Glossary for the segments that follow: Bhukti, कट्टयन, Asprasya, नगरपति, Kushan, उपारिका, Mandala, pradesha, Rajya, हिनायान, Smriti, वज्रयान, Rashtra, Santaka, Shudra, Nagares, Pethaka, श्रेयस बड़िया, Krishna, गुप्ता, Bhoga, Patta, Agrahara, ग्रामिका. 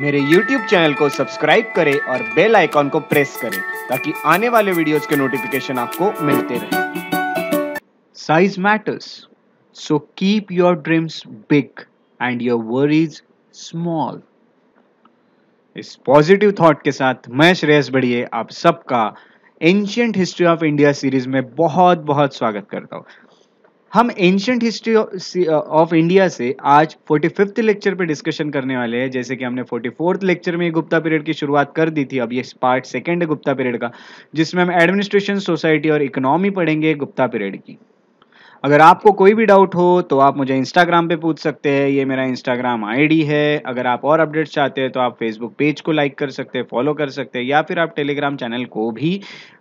मेरे YouTube channel को subscribe करें और बेल आइकॉन को प्रेस करें ताकि आने वाले वीडियोस के नोटिफिकेशन आपको मिलते रहें। Size matters, so keep your dreams big and your worries small. इस पॉजिटिव थॉट के साथ मैं श्रेयस बड़िए आप सबका ancient history of India series में बहुत बहुत स्वागत करता हूँ। हम एंशियंट हिस्ट्री ऑफ इंडिया से आज 45th लेक्चर पे डिस्कशन करने वाले हैं। जैसे कि हमने 44th लेक्चर में गुप्ता पीरियड की शुरुआत कर दी थी, अब ये पार्ट सेकंड है गुप्ता पीरियड का, जिसमें हम एडमिनिस्ट्रेशन, सोसाइटी और इकोनॉमी पढ़ेंगे गुप्ता पीरियड की। अगर आपको कोई भी डाउट हो तो आप मुझे इंस्टाग्राम पे पूछ सकते हैं, ये मेरा इंस्टाग्राम आईडी है। अगर आप और अपडेट्स चाहते हैं तो आप फेसबुक पेज को लाइक कर सकते हैं, फॉलो कर सकते हैं, या फिर आप टेलीग्राम चैनल को भी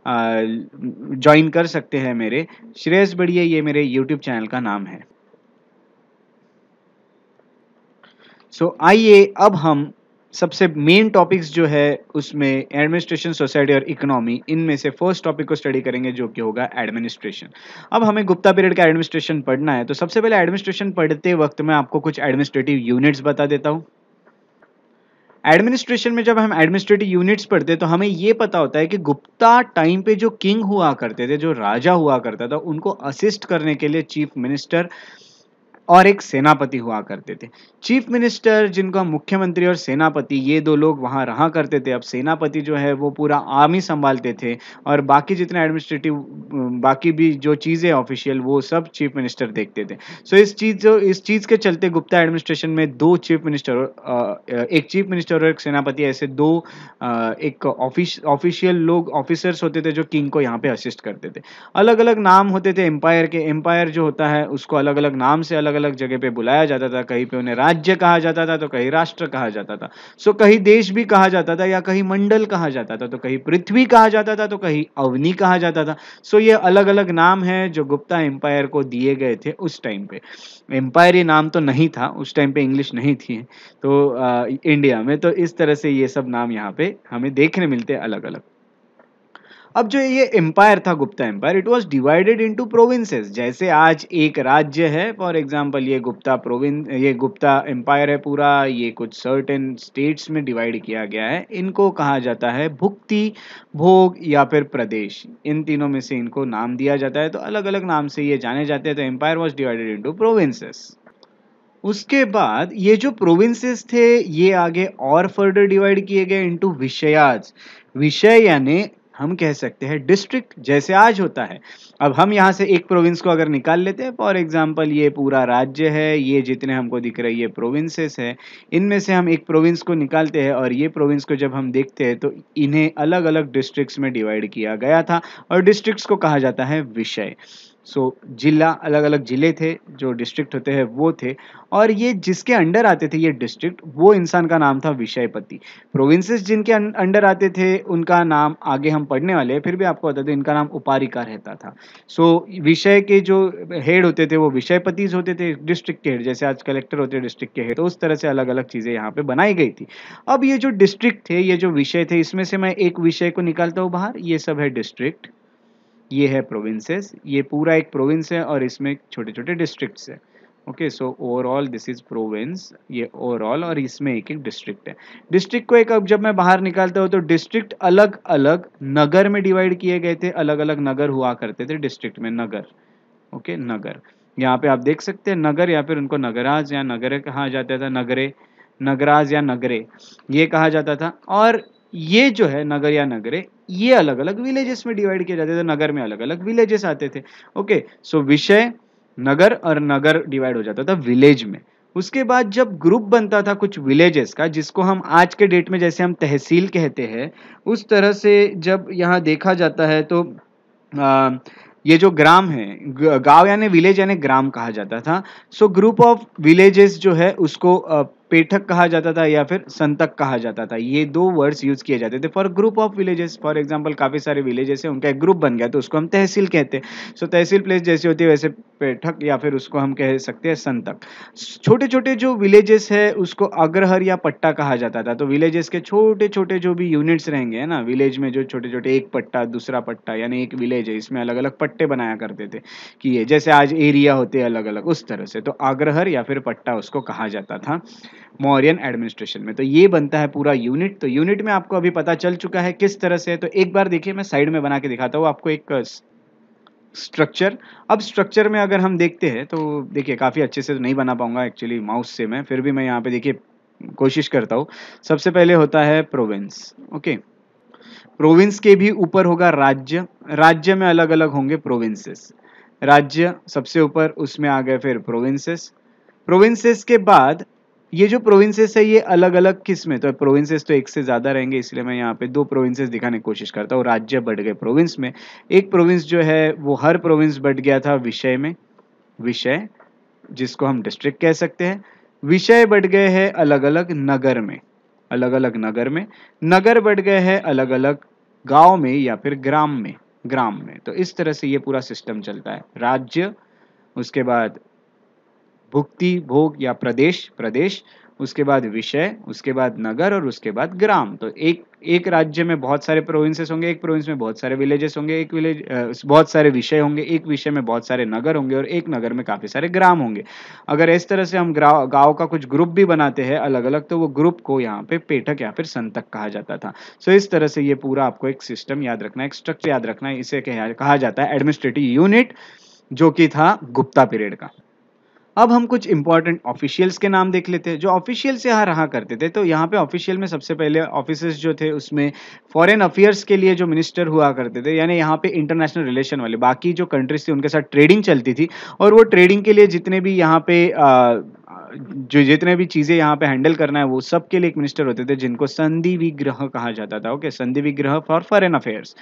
ज्वाइन कर सकते हैं। मेरे श्रेयस बड़िए, ये मेरे यूट्यूब चैनल का नाम है। सो आइए अब हम सबसे मेन टॉपिक्स जो है उसमें एडमिनिस्ट्रेशन, सोसाइटी और इकोनॉमी, इनमें से फर्स्ट टॉपिक को स्टडी करेंगे जो कि होगा एडमिनिस्ट्रेशन। अब हमें गुप्ता पीरियड का एडमिनिस्ट्रेशन पढ़ना है, तो सबसे पहले एडमिनिस्ट्रेशन पढ़ते वक्त मैं आपको कुछ एडमिनिस्ट्रेटिव यूनिट्स बता देता हूँ। एडमिनिस्ट्रेशन में जब हम एडमिनिस्ट्रेटिव यूनिट्स पढ़ते हैं तो हमें ये पता होता है कि गुप्ता टाइम पे जो किंग हुआ करते थे, जो राजा हुआ करता था, उनको असिस्ट करने के लिए चीफ मिनिस्टर और एक सेनापति हुआ करते थे। चीफ मिनिस्टर जिनको मुख्यमंत्री और सेनापति, ये दो लोग वहाँ रहा करते थे। अब सेनापति जो है वो पूरा आर्मी संभालते थे और बाकी जितने एडमिनिस्ट्रेटिव बाकी भी जो चीज़ें ऑफिशियल वो सब चीफ मिनिस्टर देखते थे। सो इस चीज़ के चलते गुप्ता एडमिनिस्ट्रेशन में दो चीफ मिनिस्टर, एक चीफ मिनिस्टर और एक सेनापति, ऐसे दो एक ऑफिशियल लोग, ऑफिसर्स होते थे जो किंग को यहाँ पर असिस्ट करते थे। अलग अलग नाम होते थे एम्पायर के, एम्पायर जो होता है उसको अलग अलग नाम से अलग अलग जगह पे बुलाया जाता था। कहीं पे उन्हें राज्य कहा जाता था तो कहीं राष्ट्र कहा जाता था। सो कहीं देश भी कहा जाता था, या कहीं मंडल कहा जाता था, तो कहीं पृथ्वी कहा जाता था, तो कहीं अवनी कहा जाता था। सो ये अलग अलग नाम है जो गुप्ता एम्पायर को दिए गए थे। उस टाइम पे एम्पायर ये नाम तो नहीं था, उस टाइम पे इंग्लिश नहीं थी तो इंडिया में, तो इस तरह से ये सब नाम यहाँ पे हमें देखने मिलते हैं अलग अलग। अब जो ये एम्पायर था गुप्ता empire, it was divided into provinces. जैसे आज एक राज्य है, फॉर एग्जांपल ये गुप्ता प्रोविंस, ये गुप्ता एम्पायर है पूरा, ये कुछ सर्टेन स्टेट्स में डिवाइड किया गया है। इनको कहा जाता है भुक्ति, भोग या फिर प्रदेश, इन तीनों में से इनको नाम दिया जाता है, तो अलग अलग नाम से ये जाने जाते हैं। तो empire was divided into provinces. उसके बाद ये जो प्रोविंसेस थे ये आगे और फर्दर डिवाइड किए गए इंटू विषयाज। विषय यानी हम कह सकते हैं डिस्ट्रिक्ट, जैसे आज होता है। अब हम यहाँ से एक प्रोविंस को अगर निकाल लेते हैं, फॉर एग्जांपल ये पूरा राज्य है, ये जितने हमको दिख रहे ये प्रोविंसेस है, इनमें से हम एक प्रोविंस को निकालते हैं और ये प्रोविंस को जब हम देखते हैं तो इन्हें अलग अलग डिस्ट्रिक्ट्स में डिवाइड किया गया था और डिस्ट्रिक्ट्स को कहा जाता है विषय। सो जिला, अलग अलग जिले थे जो डिस्ट्रिक्ट होते हैं वो थे, और ये जिसके अंडर आते थे ये डिस्ट्रिक्ट, वो इंसान का नाम था विषयपति। प्रोविंसेस जिनके अंडर आते थे उनका नाम आगे हम पढ़ने वाले हैं, फिर भी आपको बता दें इनका नाम उपारिका रहता था। सो विषय के जो हेड होते थे वो विषयपतिज होते थे, डिस्ट्रिक्ट के हेड, जैसे आज कलेक्टर होते हैं डिस्ट्रिक्ट के हेड, तो उस तरह से अलग अलग चीज़ें यहाँ पर बनाई गई थी। अब ये जो डिस्ट्रिक्ट थे, ये जो विषय थे, इसमें से मैं एक विषय को निकालता हूँ बाहर, ये सब है डिस्ट्रिक्ट, ये है प्रोविंसेस, ये पूरा एक प्रोविंस है और इसमें छोटे छोटे डिस्ट्रिक्ट्स है। Okay, so overall this is province, ये ओवरऑल, और इसमें एक एक डिस्ट्रिक्ट है। डिस्ट्रिक्ट को एक, अब जब मैं बाहर निकालता हूँ तो डिस्ट्रिक्ट अलग अलग नगर में डिवाइड किए गए थे, अलग अलग नगर हुआ करते थे डिस्ट्रिक्ट में, नगर। ओके, नगर यहाँ पे आप देख सकते हैं, नगर, या फिर उनको नगराज या नगरे कहा जाता था, नगरे, नगराज या नगरे ये कहा जाता था। और ये जो है नगर या नगरे, ये अलग अलग विलेजेस में डिवाइड किए जाते थे, नगर में अलग अलग विलेजेस आते थे। ओके, सो विषय, नगर, और नगर डिवाइड हो जाता था विलेज में। उसके बाद जब ग्रुप बनता था कुछ विलेजेस का, जिसको हम आज के डेट में जैसे हम तहसील कहते हैं, उस तरह से जब यहाँ देखा जाता है तो ये जो ग्राम है, गांव यानी विलेज यानी ग्राम कहा जाता था। सो ग्रुप ऑफ विलेजेस जो है उसको पेठक कहा जाता था या फिर संतक कहा जाता था। ये दो वर्ड्स यूज किए जाते थे for group of villages. For example काफ़ी सारे विलेजेस हैं, उनका एक ग्रुप बन गया तो उसको हम तहसील कहते हैं। सो तहसील प्लेस जैसी होती है वैसे पेठक, या फिर उसको हम कह सकते हैं संतक। छोटे छोटे जो विलेजेस है उसको अग्रहर या पट्टा कहा जाता था। तो विलेजेस के छोटे छोटे जो भी यूनिट्स रहेंगे, है ना, विलेज में जो छोटे छोटे, एक पट्टा, दूसरा पट्टा, यानी एक विलेज है इसमें अलग अलग पट्टे बनाया करते थे कि ये, जैसे आज एरिया होते हैं अलग अलग, उस तरह से। तो अग्रहर या फिर पट्टा उसको कहा जाता था। मौर्यन एडमिनिस्ट्रेशन में। तो ये बनता है पूरा यूनिट। तो यूनिट में आपको अभी पता चल चुका है किस तरह से। तो एक बार देखिए, मैं साइड में बना के दिखाता हूँ आपको एक स्ट्रक्चर। अब स्ट्रक्चर में अगर हम देखते हैं तो देखिए काफ़ी अच्छे से तो नहीं बना पाऊंगा एक्चुअली माउस से मैं, फिर भी मैं यहाँ पे देखिए कोशिश करता हूँ। सबसे पहले होता है प्रोविंस, ओके। प्रोविंस के भी ऊपर होगा राज्य, राज्य में अलग अलग होंगे प्रोविंसेस, राज्य सबसे ऊपर, उसमें आ गए फिर प्रोविंसेस। प्रोविंसेस के बाद ये जो प्रोविंसेस है ये अलग अलग किस में, तो प्रोविंसेस तो एक से ज़्यादा रहेंगे इसलिए मैं यहाँ पे दो प्रोविंसेस दिखाने की कोशिश करता हूँ। राज्य बढ़ गए प्रोविंस में, एक प्रोविंस जो है वो हर प्रोविंस बढ़ गया था विषय में, विषय जिसको हम डिस्ट्रिक्ट कह सकते हैं। विषय बढ़ गए हैं अलग अलग नगर में, अलग अलग नगर में। नगर बढ़ गए हैं अलग अलग गाँव में या फिर ग्राम में, ग्राम में। तो इस तरह से ये पूरा सिस्टम चलता है। राज्य, उसके बाद भुक्ति भोग या प्रदेश, प्रदेश, उसके बाद विषय, उसके बाद नगर और उसके बाद ग्राम। तो एक राज्य में बहुत सारे प्रोविंसेस होंगे, एक प्रोविंस में बहुत सारे विलेजेस होंगे, एक विलेज बहुत सारे विषय होंगे, एक विषय में बहुत सारे नगर होंगे और एक नगर में काफ़ी सारे ग्राम होंगे। अगर इस तरह से हम गाँव का कुछ ग्रुप भी बनाते हैं अलग अलग, तो वो ग्रुप को यहाँ पे पेठक या फिर संतक कहा जाता था। सो इस तरह से ये पूरा आपको एक सिस्टम याद रखना है, एक स्ट्रक्चर याद रखना है। इसे कहा जाता है एडमिनिस्ट्रेटिव यूनिट, जो कि था गुप्ता पीरियड का। अब हम कुछ इंपॉर्टेंट ऑफिशियल्स के नाम देख लेते हैं जो ऑफिशियल्स यहाँ रहा करते थे। तो यहाँ पे ऑफिशियल में सबसे पहले ऑफिसर्स जो थे उसमें फॉरेन अफेयर्स के लिए जो मिनिस्टर हुआ करते थे, यानी यहाँ पे इंटरनेशनल रिलेशन वाले, बाकी जो कंट्रीज थी उनके साथ ट्रेडिंग चलती थी और वो ट्रेडिंग के लिए जितने भी यहाँ पे जितने भी चीज़ें यहाँ पे हैंडल करना है वो सब के लिए एक मिनिस्टर होते थे, जिनको संधि विग्रह कहा जाता था, ओके, संधि विग्रह फॉर फॉरेन अफेयर्स।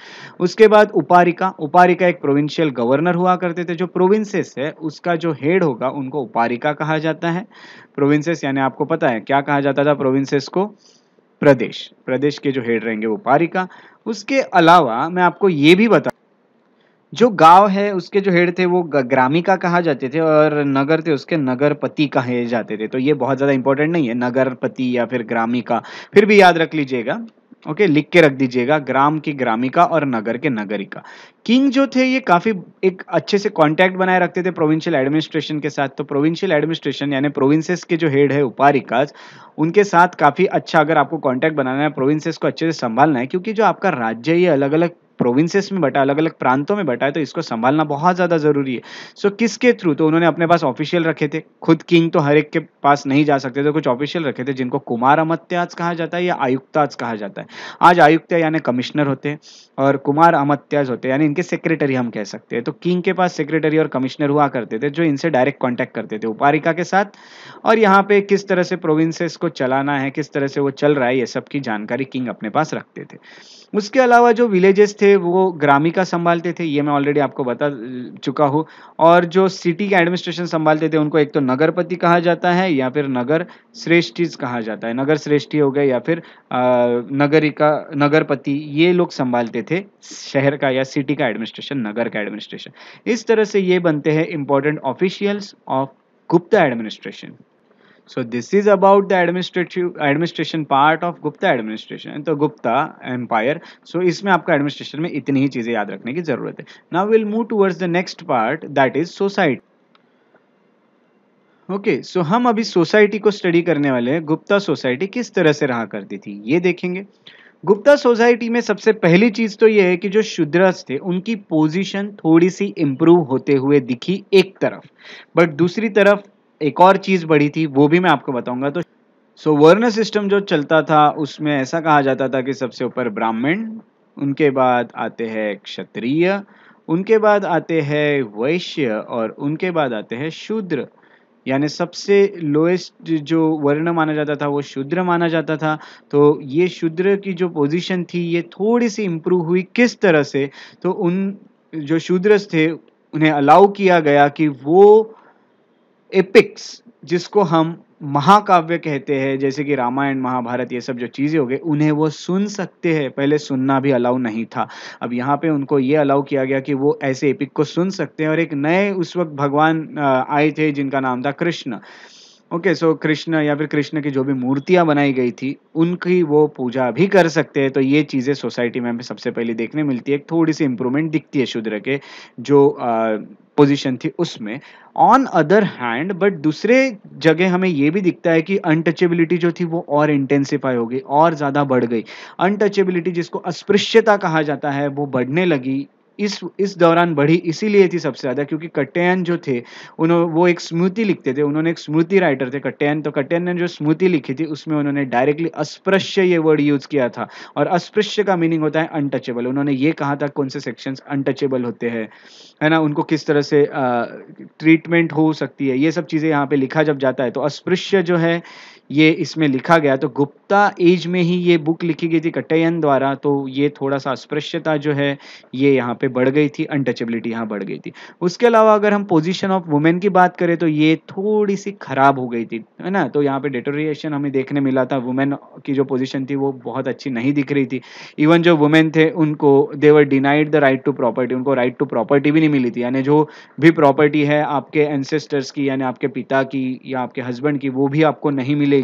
उसके बाद उपारिका, उपारिका एक प्रोविंशियल गवर्नर हुआ करते थे। जो प्रोविंसेस है उसका जो हेड होगा उनको उपारिका कहा जाता है। प्रोविंसेस यानी आपको पता है क्या कहा जाता था प्रोविंसेस को, प्रदेश, प्रदेश के जो हेड रहेंगे वो उपारिका। उसके अलावा मैं आपको ये भी बता, जो गांव है उसके जो हेड थे वो ग्रामिका कहा जाते थे और नगर थे उसके नगरपति कहे जाते थे। तो ये बहुत ज़्यादा इंपॉर्टेंट नहीं है, नगरपति या फिर ग्रामिका, फिर भी याद रख लीजिएगा, ओके, लिख के रख दीजिएगा, ग्राम की ग्रामिका और नगर के नगरिका। किंग जो थे ये काफ़ी एक अच्छे से कांटेक्ट बनाए रखते थे प्रोविंशियल एडमिनिस्ट्रेशन के साथ। तो प्रोविंशियल एडमिनिस्ट्रेशन यानी प्रोविंसेस के जो हेड है उपारिकाज, उनके साथ काफ़ी अच्छा, अगर आपको कांटेक्ट बनाना है, प्रोविंसेस को अच्छे से संभालना है, क्योंकि जो आपका राज्य ये अलग अलग प्रोविंसेस में बटा, अलग अलग प्रांतों में बटा है, तो इसको संभालना बहुत ज़्यादा ज़रूरी है। सो किसके थ्रू, तो उन्होंने अपने पास ऑफिशियल रखे थे, खुद किंग तो हर एक के पास नहीं जा सकते, तो कुछ ऑफिशियल रखे थे जिनको कुमार अमत्याज कहा जाता है या आयुक्ताज कहा जाता है। आज आयुक्त यानी कमिश्नर होते हैं और कुमार अमत्याज होते हैं यानी इनके सेक्रेटरी हम कह सकते हैं। तो किंग के पास सेक्रेटरी और कमिश्नर हुआ करते थे जो इनसे डायरेक्ट कॉन्टैक्ट करते थे उपारिका के साथ। और यहाँ पे किस तरह से प्रोविंसेस को चलाना है, किस तरह से वो चल रहा है, ये सब की जानकारी किंग अपने पास रखते थे। उसके अलावा जो विलेजेस थे वो ग्रामिका संभालते थे, ये मैं ऑलरेडी आपको बता चुका हूँ। और जो सिटी के एडमिनिस्ट्रेशन संभालते थे उनको एक तो नगरपति कहा जाता है या फिर नगर श्रेष्ठीज कहा जाता है, नगर श्रेष्ठी हो गए या फिर नगरिका, नगरपति, ये लोग संभालते थे शहर का या सिटी का एडमिनिस्ट्रेशन, नगर का एडमिनिस्ट्रेशन। इस तरह से ये बनते हैं important officials of गुप्ता administration. So this is about the administration part of Gupta administration, तो Gupta empire। So इसमें आपका administration में इतनी ही चीज़ें याद रखने की ज़रूरत है। Now we'll move towards the next part, that is society। Okay, so हम अभी सोसाइटी को स्टडी करने वाले हैं, गुप्ता सोसाइटी किस तरह से रहा करती थी ये देखेंगे। गुप्ता सोसाइटी में सबसे पहली चीज़ तो ये है कि जो शूद्रस थे उनकी पोजीशन थोड़ी सी इम्प्रूव होते हुए दिखी एक तरफ, बट दूसरी तरफ एक और चीज़ बड़ी थी, वो भी मैं आपको बताऊंगा। तो वर्ण सिस्टम जो चलता था उसमें ऐसा कहा जाता था कि सबसे ऊपर ब्राह्मण, उनके बाद आते हैं क्षत्रिय, उनके बाद आते हैं वैश्य और उनके बाद आते हैं शूद्र। यानी सबसे लोएस्ट जो वर्ण माना जाता था वो शूद्र माना जाता था। तो ये शूद्र की जो पोजीशन थी ये थोड़ी सी इम्प्रूव हुई किस तरह से, तो उन जो शूद्रस थे उन्हें अलाउ किया गया कि वो एपिक्स जिसको हम महाकाव्य कहते हैं, जैसे कि रामायण, महाभारत, ये सब जो चीज़ें हो गई, उन्हें वो सुन सकते हैं। पहले सुनना भी अलाउ नहीं था, अब यहाँ पे उनको ये अलाउ किया गया कि वो ऐसे एपिक को सुन सकते हैं। और एक नए उस वक्त भगवान आए थे जिनका नाम था कृष्ण, ओके, सो कृष्ण या फिर कृष्ण की जो भी मूर्तियां बनाई गई थी उनकी वो पूजा भी कर सकते हैं। तो ये चीज़ें सोसाइटी में हमें सबसे पहले देखने मिलती है। थोड़ी सी इम्प्रूवमेंट दिखती है शूद्र के जो पोजीशन थी उसमें। ऑन अदर हैंड बट दूसरे जगह हमें ये भी दिखता है कि अनटचेबिलिटी जो थी वो और इंटेंसिफाई हो गई, और ज़्यादा बढ़ गई। अनटचेबिलिटी जिसको अस्पृश्यता कहा जाता है वो बढ़ने लगी, इस दौरान बढ़ी इसीलिए थी सबसे ज़्यादा क्योंकि कट्टयन जो थे उन्होंने वो एक स्मृति लिखते थे, उन्होंने एक स्मृति राइटर थे कट्टयन। तो कट्टयन ने जो स्मृति लिखी थी उसमें उन्होंने डायरेक्टली अस्पृश्य ये वर्ड यूज़ किया था, और अस्पृश्य का मीनिंग होता है अनटचेबल। उन्होंने ये कहा था कौन से सेक्शंस अनटचेबल होते हैं, है ना, उनको किस तरह से ट्रीटमेंट हो सकती है, ये सब चीज़ें यहाँ पर लिखा जब जाता है। तो अस्पृश्य जो है ये इसमें लिखा गया। तो गुप्ता एज में ही ये बुक लिखी गई थी कट्टयन द्वारा। तो ये थोड़ा सा अस्पृश्यता जो है ये यहाँ पे बढ़ गई थी, अनटचेबिलिटी यहाँ बढ़ गई थी। उसके अलावा अगर हम पोजीशन ऑफ वुमेन की बात करें तो ये थोड़ी सी खराब हो गई थी, है ना। तो यहाँ पे डिटोरिएशन हमें देखने मिला था। वुमेन की जो पोजीशन थी वो बहुत अच्छी नहीं दिख रही थी। इवन जो वुमेन थे उनको they were denied the right to property, उनको राइट टू प्रॉपर्टी भी नहीं मिली थी। यानी जो भी प्रॉपर्टी है आपके एंसेस्टर्स की, यानी आपके पिता की या आपके हस्बैंड की, वो भी आपको नहीं मिलेगी।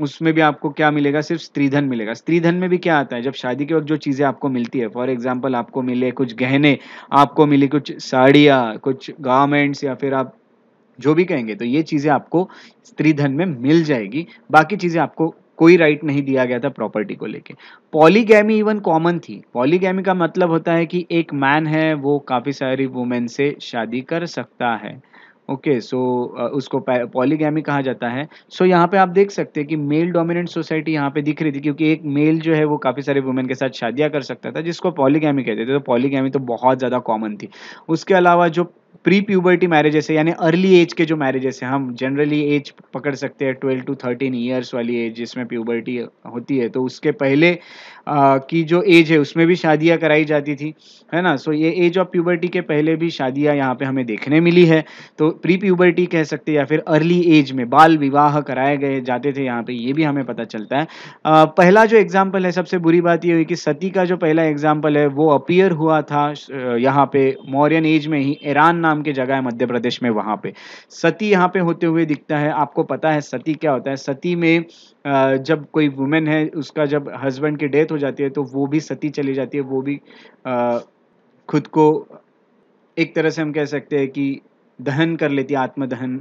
उसमें भी आपको क्या मिलेगा, सिर्फ स्त्रीधन मिलेगा। स्त्रीधन में भी क्या आता है, जब शादी के वक्त जो चीज़ें आपको मिलती है, फॉर एग्जांपल आपको मिले कुछ गहने, आपको मिली कुछ साड़ियाँ, कुछ गारमेंट्स या फिर आप जो भी कहेंगे, तो ये चीज़ें आपको स्त्रीधन में मिल जाएगी। बाकी चीज़ें आपको कोई राइट नहीं दिया गया था प्रॉपर्टी को लेके। पॉलीगैमी इवन कॉमन थी। पॉलीगैमी का मतलब होता है कि एक मैन है वो काफ़ी सारी वुमेन से शादी कर सकता है। ओके, सो उसको पॉलीगैमी कहा जाता है। सो यहाँ पे आप देख सकते हैं कि मेल डोमिनेंट सोसाइटी यहाँ पे दिख रही थी क्योंकि एक मेल जो है वो काफ़ी सारे वुमेन के साथ शादियाँ कर सकता था, जिसको पॉलीगैमी कहते थे। तो पॉलीगैमी तो बहुत ज़्यादा कॉमन थी। उसके अलावा जो प्री प्यूबर्टी मैरिजेस है, यानी अर्ली एज के जो मैरिजेस हैं, हम जनरली एज पकड़ सकते हैं 12 to 13 ईयर्स वाली एज जिसमें प्यूबर्टी होती है, तो उसके पहले की जो एज है उसमें भी शादियां कराई जाती थी, है ना। सो ये एज ऑफ प्यूबर्टी के पहले भी शादियां यहाँ पे हमें देखने मिली है। तो प्री प्यूबर्टी कह सकते हैं या फिर अर्ली एज में बाल विवाह कराए गए जाते थे यहाँ पर, ये भी हमें पता चलता है। पहला जो एग्जाम्पल है, सबसे बुरी बात ये हुई कि सती का जो पहला एग्जाम्पल है वो अपीयर हुआ था यहाँ पे मौर्यन एज में ही, ईरान नाम के जगह है मध्य प्रदेश में। वहां पे सती यहाँ पे होते हुए दिखता है। आपको पता है सती क्या होता है। सती में जब कोई वुमेन है उसका जब हस्बैंड की डेथ हो जाती है तो वो भी सती चली जाती है, वो भी खुद को एक तरह से हम कह सकते हैं कि दहन कर लेती है, आत्मदहन।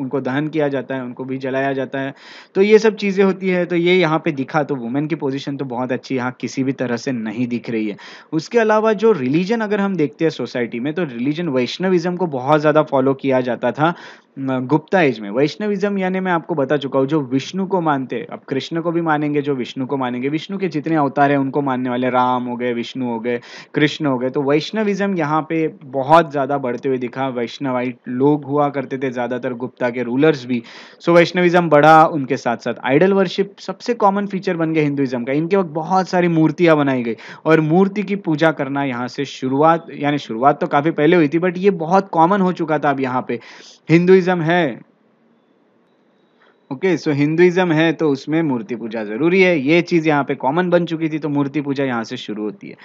उनको दहन किया जाता है, उनको भी जलाया जाता है। तो ये सब चीज़ें होती है। तो ये यहाँ पे दिखा। तो वुमेन की पोजीशन तो बहुत अच्छी यहाँ किसी भी तरह से नहीं दिख रही है। उसके अलावा जो रिलीजन अगर हम देखते हैं सोसाइटी में, तो रिलीजन वैष्णविज्म को बहुत ज़्यादा फॉलो किया जाता था गुप्ता एज में। वैष्णविज्म यानी मैं आपको बता चुका हूँ जो विष्णु को मानते हैं, अब कृष्ण को भी मानेंगे, जो विष्णु को मानेंगे, विष्णु के जितने अवतार हैं उनको मानने वाले, राम हो गए, विष्णु हो गए, कृष्ण हो गए। तो वैष्णविज्म यहाँ पे बहुत ज़्यादा बढ़ते हुए दिखा। वैष्णवाइट लोग हुआ करते थे ज़्यादातर गुप्ता के रूलर्स भी। सो वैष्णविज्म बढ़ा, उनके साथ साथ आइडल वर्शिप सबसे कॉमन फीचर बन गया हिंदुइज्म का। इनके वक्त बहुत सारी मूर्तियाँ बनाई गई और मूर्ति की पूजा करना यहाँ से शुरुआत, यानी शुरुआत तो काफ़ी पहले हुई थी बट ये बहुत कॉमन हो चुका था अब यहाँ पे। हिंदुइज्म है, ओके, सो हिंदुइज्म है तो उसमें मूर्ति पूजा ज़रूरी है। ये चीज़ यहाँ पे कॉमन बन चुकी थी। तो मूर्ति पूजा यहाँ से शुरू होती है,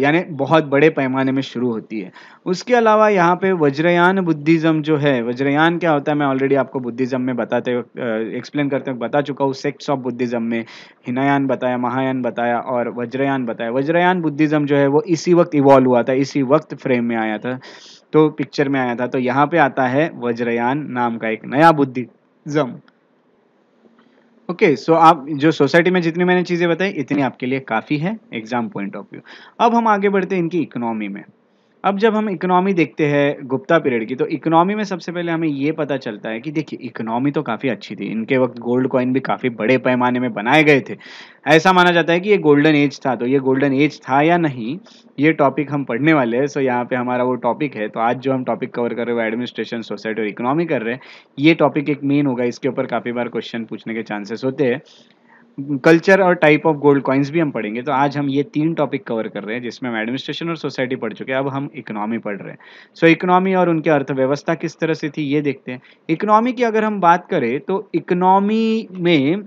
यानी बहुत बड़े पैमाने में शुरू होती है। उसके अलावा यहाँ पे वज्रयान बुद्धिज़्म जो है, वज्रयान क्या होता है मैं ऑलरेडी आपको बुद्धिज़्म में बताते एक्सप्लेन करते हुए बता चुका हूँ। सेक्ट्स ऑफ बुद्धिज़्म में हिनायान बताया, महायान बताया और वज्रयान बताया। वज्रयान बुद्धिज़्म जो है वो इसी वक्त इवॉल्व हुआ था, इसी वक्त फ्रेम में आया था, तो पिक्चर में आया था। तो यहाँ पे आता है वज्रयान नाम का एक नया बुद्धिज़्म। ओके, सो आप जो सोसाइटी में जितनी मैंने चीज़ें बताई इतनी आपके लिए काफ़ी है एग्जाम पॉइंट ऑफ व्यू। अब हम आगे बढ़ते हैं इनकी इकोनॉमी में। अब जब हम इकोनॉमी देखते हैं गुप्ता पीरियड की, तो इकोनॉमी में सबसे पहले हमें ये पता चलता है कि देखिए इकोनॉमी तो काफ़ी अच्छी थी। इनके वक्त गोल्ड कॉइन भी काफ़ी बड़े पैमाने में बनाए गए थे। ऐसा माना जाता है कि ये गोल्डन एज था। तो ये गोल्डन एज था या नहीं, ये टॉपिक हम पढ़ने वाले हैं। सो यहाँ पे हमारा वो टॉपिक है। तो आज जो हम टॉपिक कवर कर रहे हैं, एडमिनिस्ट्रेशन, सोसाइटी और इकोनॉमी कर रहे हैं, ये टॉपिक एक मेन होगा। इसके ऊपर काफ़ी बार क्वेश्चन पूछने के चांसेस होते हैं। कल्चर और टाइप ऑफ गोल्ड कॉइन्स भी हम पढ़ेंगे। तो आज हम ये तीन टॉपिक कवर कर रहे हैं जिसमें हम एडमिनिस्ट्रेशन और सोसाइटी पढ़ चुके हैं, अब हम इकोनॉमी पढ़ रहे हैं। सो इकोनॉमी और उनकी अर्थव्यवस्था किस तरह से थी ये देखते हैं। इकोनॉमी की अगर हम बात करें तो इकोनॉमी में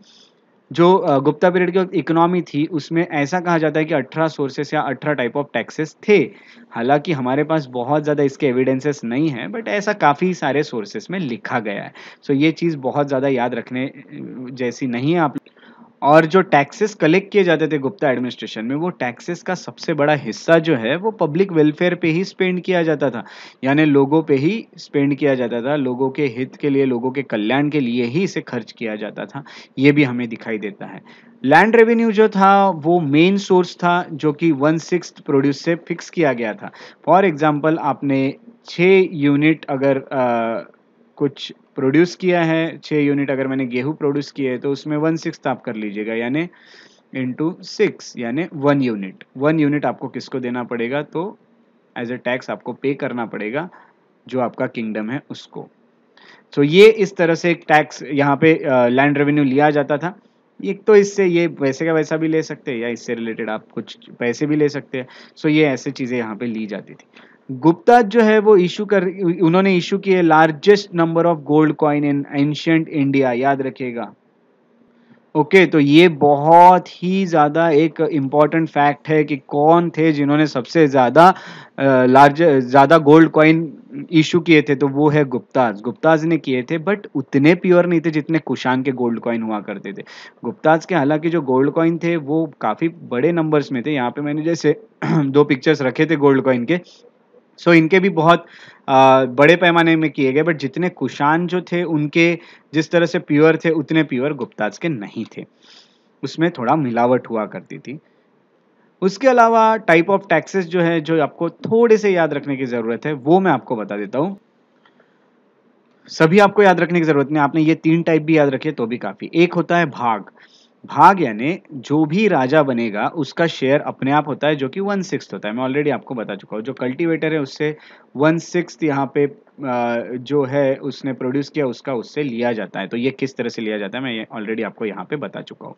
जो गुप्ता पीरियड की वक्त इकोनॉमी थी उसमें ऐसा कहा जाता है कि 18 सोर्सेस या 18 टाइप ऑफ टैक्सेस थे। हालांकि हमारे पास बहुत ज़्यादा इसके एविडेंसेस नहीं है, बट ऐसा काफ़ी सारे सोर्सेस में लिखा गया है। सो ये चीज़ बहुत ज़्यादा याद रखने जैसी नहीं है आप। और जो टैक्सेस कलेक्ट किए जाते थे गुप्ता एडमिनिस्ट्रेशन में, वो टैक्सेस का सबसे बड़ा हिस्सा जो है वो पब्लिक वेलफेयर पे ही स्पेंड किया जाता था, यानी लोगों पे ही स्पेंड किया जाता था, लोगों के हित के लिए, लोगों के कल्याण के लिए ही इसे खर्च किया जाता था। ये भी हमें दिखाई देता है। लैंड रेवेन्यू जो था वो मेन सोर्स था, जो कि 1/6 प्रोड्यूस से फिक्स किया गया था। फॉर एग्जाम्पल, आपने 6 यूनिट अगर कुछ प्रोड्यूस किया है, 6 यूनिट अगर मैंने गेहूं प्रोड्यूस किए है तो उसमें 1/6 आप कर लीजिएगा, यानी × 6 यानी 1 यूनिट। 1 यूनिट आपको किसको देना पड़ेगा, तो एज ए टैक्स आपको पे करना पड़ेगा जो आपका किंगडम है उसको। तो ये इस तरह से एक टैक्स यहाँ पे लैंड रेवेन्यू लिया जाता था। एक तो इससे ये वैसे का वैसा भी ले सकते हैं या इससे रिलेटेड आप कुछ पैसे भी ले सकते हैं। सो ये ऐसे चीज़ें यहाँ पे ली जाती थी। गुप्ता जो है वो उन्होंने इशू किए largest number of gold coin in ancient India, याद रखिएगा। ओके, तो ये बहुत ही ज़्यादा एक इम्पॉर्टेंट फैक्ट है कि कौन थे जिन्होंने सबसे ज़्यादा ज़्यादा गोल्ड कॉइन इशू किए थे, तो वो है गुप्ताज ने किए थे। बट उतने प्योर नहीं थे जितने कुशान के गोल्ड कॉइन हुआ करते थे। गुप्ताज के हालांकि जो गोल्ड कॉइन थे वो काफ़ी बड़े नंबर्स में थे। यहाँ पे मैंने जैसे 2 पिक्चर्स रखे थे गोल्ड कॉइन के। सो इनके भी बहुत बड़े पैमाने में किए गए, बट जितने कुशान जो थे उनके जिस तरह से प्योर थे उतने प्योर गुप्ताज के नहीं थे, उसमें थोड़ा मिलावट हुआ करती थी। उसके अलावा टाइप ऑफ टैक्सेस जो है, जो आपको थोड़े से याद रखने की ज़रूरत है, वो मैं आपको बता देता हूँ। सभी आपको याद रखने की ज़रूरत नहीं, आपने ये 3 टाइप भी याद रखे तो भी काफ़ी। एक होता है भाग, यानी जो भी राजा बनेगा उसका शेयर अपने आप होता है, जो कि 1/6 होता है। मैं ऑलरेडी आपको बता चुका हूँ। जो कल्टीवेटर है उससे 1/6 यहाँ पे जो है उसने प्रोड्यूस किया उसका उससे लिया जाता है। तो ये किस तरह से लिया जाता है मैं ऑलरेडी आपको यहाँ पे बता चुका हूँ।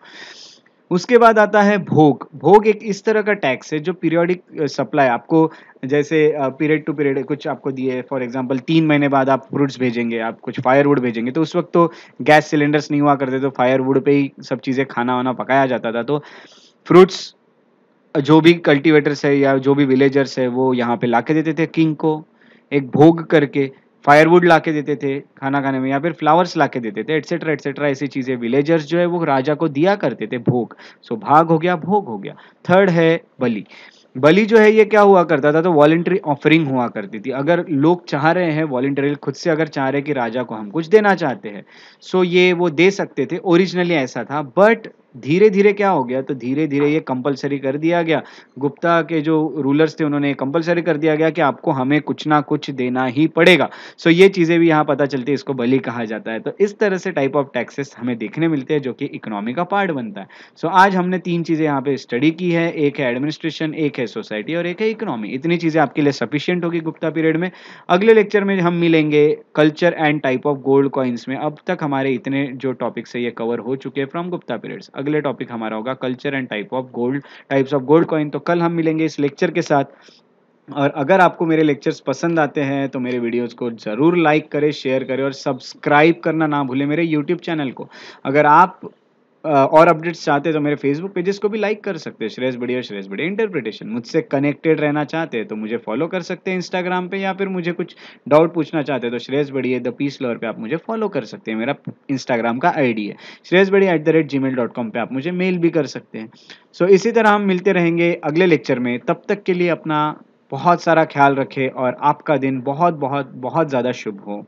उसके बाद आता है भोग। एक इस तरह का टैक्स है जो पीरियोडिक सप्लाई, आपको जैसे पीरियड टू पीरियड कुछ आपको दिए। फॉर एग्जांपल 3 महीने बाद आप फ्रूट्स भेजेंगे, आप कुछ फायरवुड भेजेंगे। तो उस वक्त तो गैस सिलेंडर्स नहीं हुआ करते, तो फायरवुड पे ही सब चीज़ें खाना वाना पकाया जाता था। तो फ्रूट्स जो भी कल्टिवेटर्स है या जो भी विलेजर्स है वो यहाँ पर ला के देते थे किंग को, एक भोग करके। फायरवुड लाके देते थे खाना खाने में, या फिर फ्लावर्स लाके देते थे, एटसेट्रा एटसेट्रा। ऐसी चीज़ें विलेजर्स जो है वो राजा को दिया करते थे, भोग। सो भाग हो गया, भोग हो गया। थर्ड है बलि जो है ये क्या हुआ करता था, तो वॉलंटरी ऑफरिंग हुआ करती थी। अगर लोग चाह रहे हैं वॉलंटरी, खुद से अगर चाह रहे हैं कि राजा को हम कुछ देना चाहते हैं, सो ये वो दे सकते थे। ओरिजिनली ऐसा था, बट धीरे धीरे क्या हो गया, तो धीरे धीरे ये कंपलसरी कर दिया गया। गुप्ता के जो रूलर्स थे उन्होंने कंपलसरी कर दिया गया कि आपको हमें कुछ ना कुछ देना ही पड़ेगा। सो ये चीज़ें भी यहाँ पता चलती है, इसको बलि कहा जाता है। तो इस तरह से टाइप ऑफ टैक्सेस हमें देखने मिलते हैं जो कि इकोनॉमी का पार्ट बनता है। सो आज हमने 3 चीज़ें यहाँ पे स्टडी की है। एक है एडमिनिस्ट्रेशन, एक है सोसाइटी और एक है इकोनॉमी। इतनी चीज़ें आपके लिए सफिशियंट होगी गुप्ता पीरियड में। अगले लेक्चर में हम मिलेंगे culture and type of gold coins में। अब तक हमारे इतने जो टॉपिक्स है ये कवर हो चुके हैं फ्रॉम गुप्ता पीरियड्स। अगले टॉपिक हमारा होगा culture and types of gold coin. तो कल हम मिलेंगे इस लेक्चर के साथ। और अगर आपको मेरे लेक्चर्स पसंद आते हैं तो मेरे वीडियोस को ज़रूर लाइक करें, शेयर करें और सब्सक्राइब करना ना भूलें मेरे यूट्यूब चैनल को। अगर आप और अपडेट्स चाहते हैं तो मेरे फेसबुक पेजेस को भी लाइक कर सकते हैं, श्रेयस बड़िया और श्रेयस बड़िया इंटरप्रिटेशन। मुझसे कनेक्टेड रहना चाहते हैं तो मुझे फॉलो कर सकते हैं इंस्टाग्राम पे, या फिर मुझे कुछ डाउट पूछना चाहते हैं तो श्रेयस बड़िया द पीस लवर पे आप मुझे फॉलो कर सकते हैं। मेरा इंस्टाग्राम का आईडी है श्रेयस बड़िया @gmail.com पे आप मुझे मेल भी कर सकते हैं। सो इसी तरह हम मिलते रहेंगे अगले लेक्चर में। तब तक के लिए अपना बहुत सारा ख्याल रखें और आपका दिन बहुत बहुत बहुत ज़्यादा शुभ हो।